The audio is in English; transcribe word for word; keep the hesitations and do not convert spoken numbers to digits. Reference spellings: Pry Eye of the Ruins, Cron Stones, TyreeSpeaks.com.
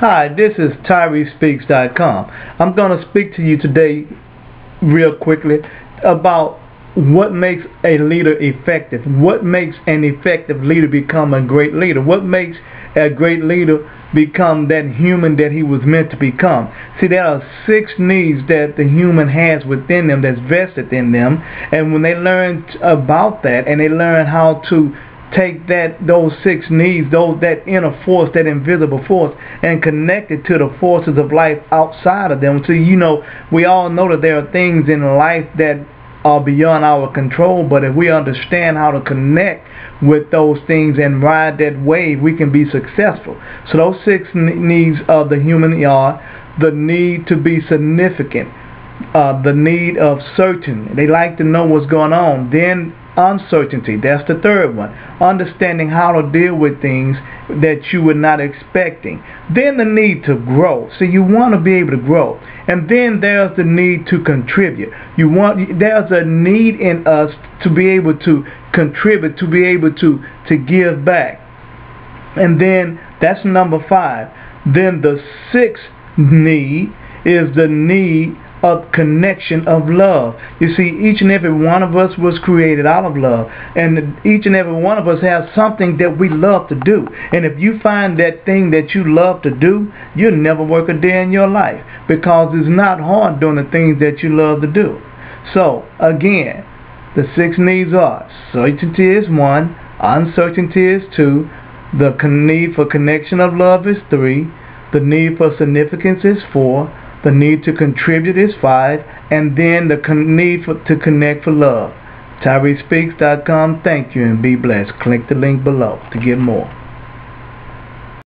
Hi, this is Tyree Speaks dot com. I'm going to speak to you today real quickly about what makes a leader effective. What makes an effective leader become a great leader? What makes a great leader become that human that he was meant to become? See, there are six needs that the human has within them, that's vested in them, and when they learn about that and they learn how to take that, those six needs, those, that inner force, that invisible force, and connect it to the forces of life outside of them. So, you know, we all know that there are things in life that are beyond our control, but if we understand how to connect with those things and ride that wave, we can be successful. So those six needs of the human are the need to be significant, uh, the need of certain. They like to know what's going on. Then uncertainty, that's the third one. Understanding how to deal with things that you were not expecting. Then the need to grow. So you want to be able to grow. And then there's the need to contribute. You want, there's a need in us to be able to contribute, to be able to to give back. And then that's number five. Then the sixth need is the need of connection, of love. You see, each and every one of us was created out of love, and each and every one of us has something that we love to do. And if you find that thing that you love to do, you'll never work a day in your life, because it's not hard doing the things that you love to do. So again, the six needs are: certainty is one, uncertainty is two, the need for connection of love is three, the need for significance is four, the need to contribute is five, and then the con need for, to connect for love. Tyree Speaks dot com. Thank you and be blessed. Click the link below to get more.